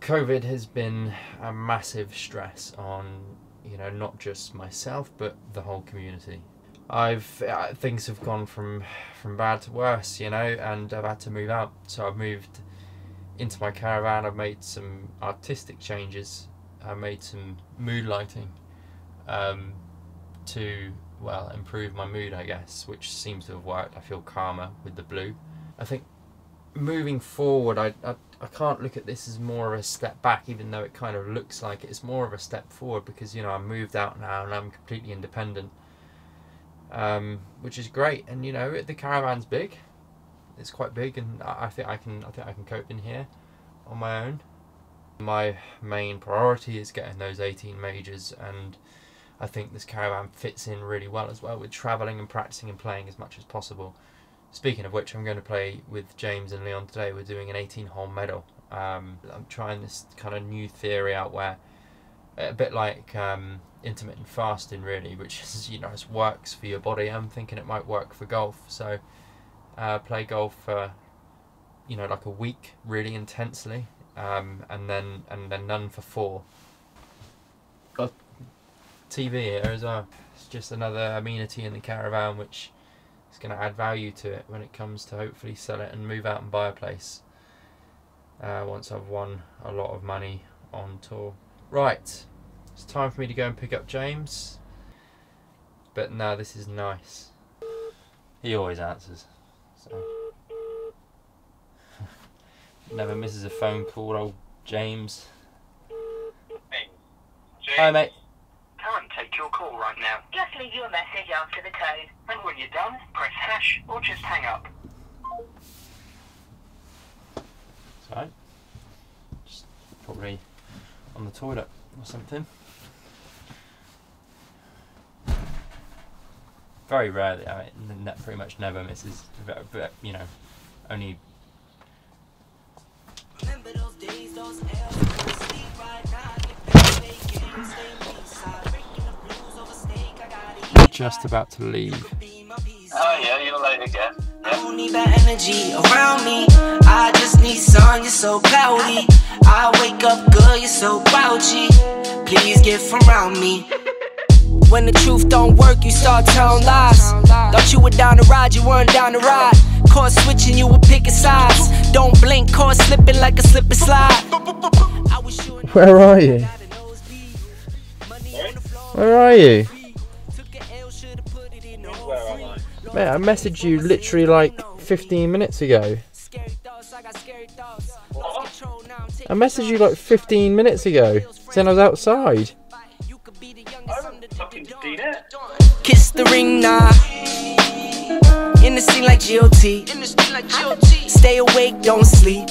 COVID has been a massive stress on, not just myself, but the whole community. Things have gone from bad to worse, and I've had to move out. So I've moved into my caravan, I've made some artistic changes, I made some mood lighting to, well, improve my mood, I guess, which seems to have worked. I feel calmer with the blue. I think moving forward, I can't look at this as more of a step back, even though it kind of looks like it. It's more of a step forward because, I moved out now and I'm completely independent, which is great. And, the caravan's big. It's quite big, and I think I can cope in here on my own. My main priority is getting those 18 majors, and I think this caravan fits in really well as well with traveling and practicing and playing as much as possible. Speaking of which, I'm going to play with James and Leon today. We're doing an 18-hole medal. I'm trying this kind of new theory out where, a bit like intermittent fasting really, which is, it works for your body. I'm thinking it might work for golf. So play golf for, like a week really intensely, and then none for 4. Got TV here as well. It's just another amenity in the caravan, which it's going to add value to it when it comes to hopefully sell it and move out and buy a place once I've won a lot of money on tour. Right, it's time for me to go and pick up James, but now this is nice. He always answers, so. Never misses a phone call, old James. Hey, James. Hi mate. Can't take your call right now. Just leave your message after the tone. And when you're done, press hash or just hang up. Sorry. Just probably on the toilet or something. Very rarely, that pretty much never misses, only. Remember those days, those L's, sleep right now, get back games, stay inside. Just about to leave. Oh yeah, you're late again. Yeah. I don't need that energy around me. I just need sun, you're so cloudy. I wake up good, you're so grouchy. Please get from around me. When the truth don't work, you start telling lies. Thought you were down to ride, you weren't down to ride. Caught switching, you were picking sides. Don't blink, caught slipping like a slip and slide. Where are you? Where are you? Mate, I messaged you literally like 15 minutes ago. What? I messaged you like 15 minutes ago, saying I was outside. I haven't fucking seen it. Kiss the ring now. In the scene like GOT. Stay awake, don't sleep.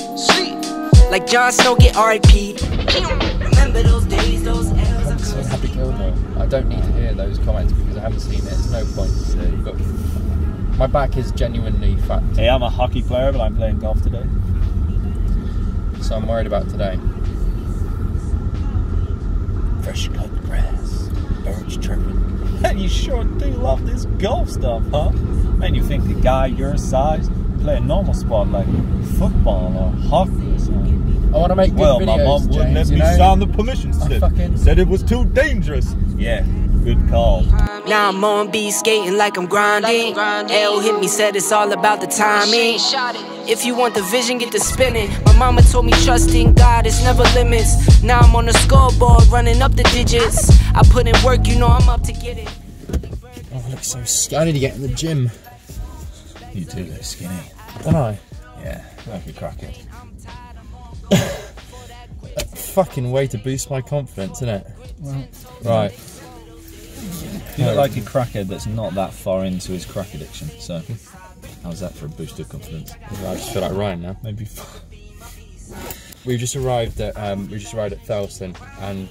Like Jon Snow, get RIP. Remember those days, those L's. So Happy Gilmore. I don't need to hear those comments because I haven't seen it. There's no point to look. My back is genuinely fucked. Hey, I'm a hockey player, but I'm playing golf today. So I'm worried about today. Fresh cut grass, birds chirping. Man, you sure do love this golf stuff, huh? Man, you think a guy your size play a normal sport like football or hockey or something? I want to make good videos, James, my mom wouldn't let me sign the permission slip. Said it was too dangerous. Yeah, Good call. Now I'm on B skating like I'm grinding. L hit me, said it's all about the timing. If you want the vision, get to spinning. My mama told me trust in God, it's never limits. Now I'm on the scoreboard running up the digits. I put in work, you know I'm up to get it. Oh, I look so skinny. I need to get in the gym. You do look skinny. Don't I? Yeah, like a crackhead. A fucking way to boost my confidence, isn't it? Right. You look like a crackhead that's not that far into his crack addiction, so how's that for a boost of confidence? I just feel like Ryan now. Maybe. We've just arrived at Thurlstone, and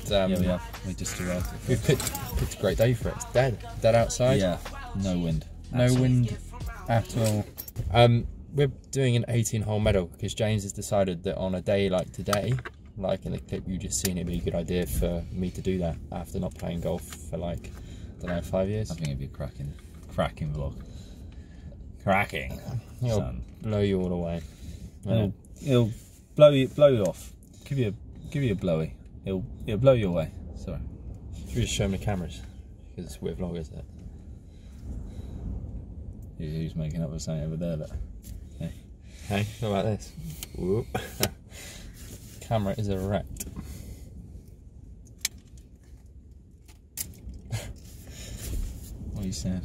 we just arrived. We've picked a great day for it. It's dead outside. Yeah, no wind. No wind at all. We're doing an 18-hole medal because James has decided that on a day like today, like in the clip you just seen, it'd be a good idea for me to do that after not playing golf for like, I don't know, 5 years. I think it'd be a cracking vlog. Cracking. It'll blow you all away. It'll blow you off. Give you a blowy. It'll blow you away. Sorry. Should we just show him the cameras? Because it's a weird vlog, isn't it? Who's making up with something over there? Look. Hey. Hey, how about this? Whoop. Camera is erect. What are you saying?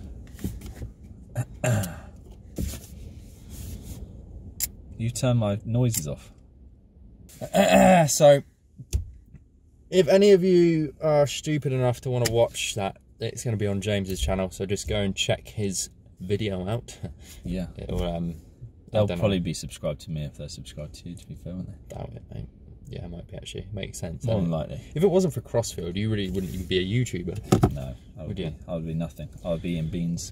You turn my noises off. So, if any of you are stupid enough to want to watch that, it's going to be on James's channel. So just go and check his video out. Yeah. They'll probably be subscribed to me if they're subscribed to you. To be fair, won't they? Doubt it, mate. Yeah, it might be actually. Makes sense. More than likely. If it wasn't for Crossfield, you really wouldn't even be a YouTuber. No, I would be nothing. I would be in beans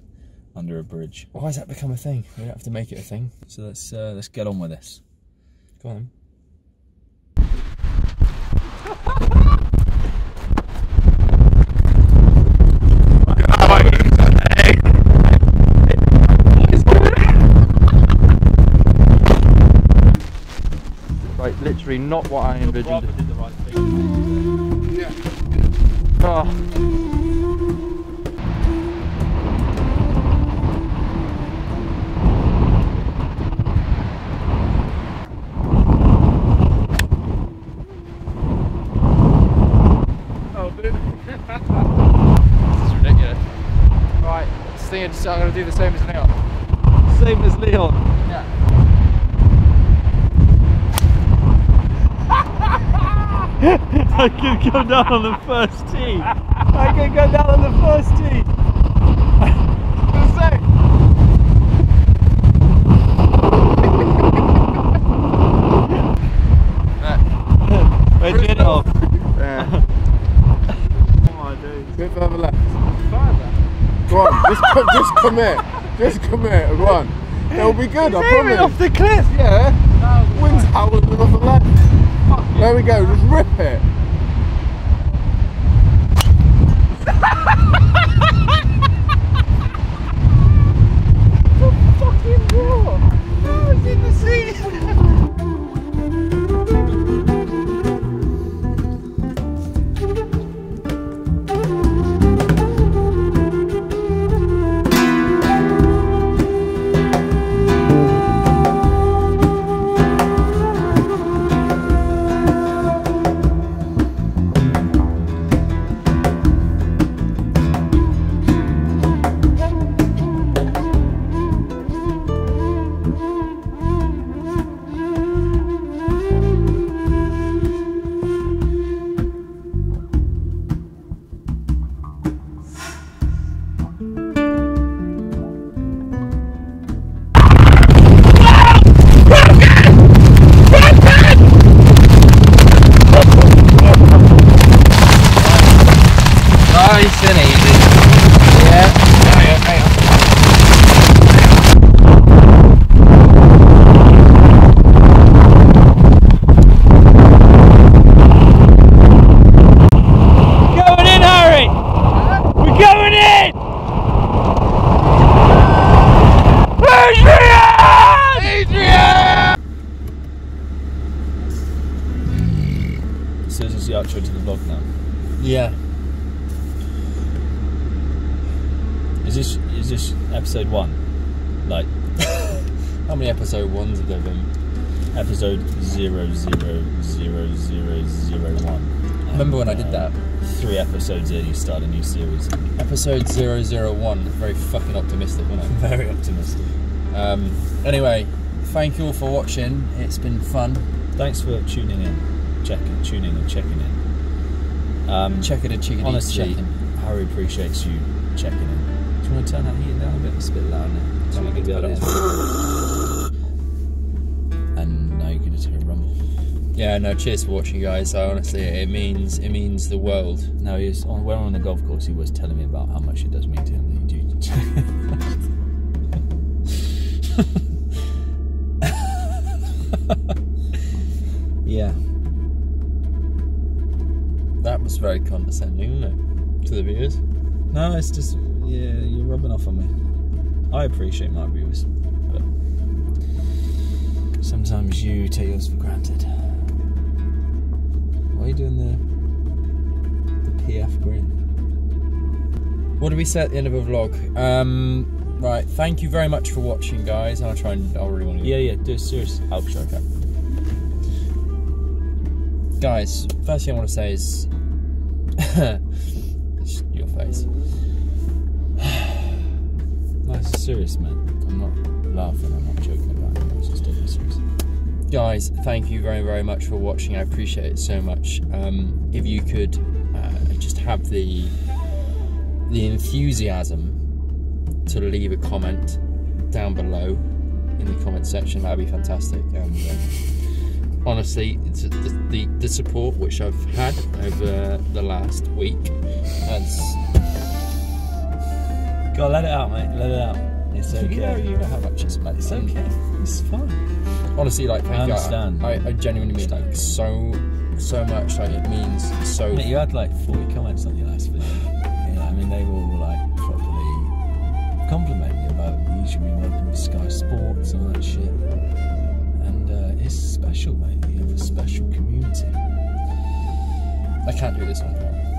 under a bridge. Why has that become a thing? We don't have to make it a thing. So let's get on with this. Go on. Like literally not what I envisioned. Did the right thing. Yeah. Oh, dude. This is ridiculous. Right, I'm going to do the same as Leon. Same as Leon. Yeah. I could go down on the first tee. I could go down on the first tee. Where'd you end off? Come on, dude. Go further left. Further? Go on, just come here. Just come here, go on. It'll be good, I promise. It off the cliff. Yeah. Wind's out and off the left. There we go, just rip it! The fucking door! I was in the seat! episode one. Like, how many episode ones have there been? Episode 00001. Remember when I did that? 3 episodes in, you start a new series. Episode 001, very fucking optimistic, wasn't it? Very optimistic. Anyway, thank you all for watching. It's been fun. Thanks for tuning in. Tuning and checking in. Honestly, Harry appreciates you checking in. Do you want to turn that heat down a bit? It's a bit loud now. Don't make it go down. And now you're going to hear a rumble. Yeah, no, cheers for watching, guys. Honestly, it means the world. No, when on the golf course, he was telling me about how much it does mean to him that you do check in. Yeah. That was very condescending, wasn't it? To the viewers? No, it's just, yeah, you're rubbing off on me. I appreciate my viewers, but sometimes you take yours for granted. Why are you doing the PF grin? What do we say at the end of a vlog? Right, thank you very much for watching, guys. I really want to... Yeah, do a serious outro. Okay. Guys, first thing I want to say is... your face. That's serious, man. I'm not laughing, I'm not joking about it. I was just taking it serious. Guys, thank you very, very much for watching. I appreciate it so much. If you could just have the enthusiasm to leave a comment down below in the comment section, that'd be fantastic. And honestly, it's the support which I've had over the last week, God, let it out, mate. Let it out. It's okay. You know how much it's made. It's okay. It's fine. Honestly, like, thank you. I understand. I genuinely mean, like, so much. Like, it means so. Mate, you had like 40 comments on your last video. Yeah, I mean, they were all like properly compliment you about you should be working with Sky Sports and all that shit, and it's special, mate. You have a special community. I can't do this one.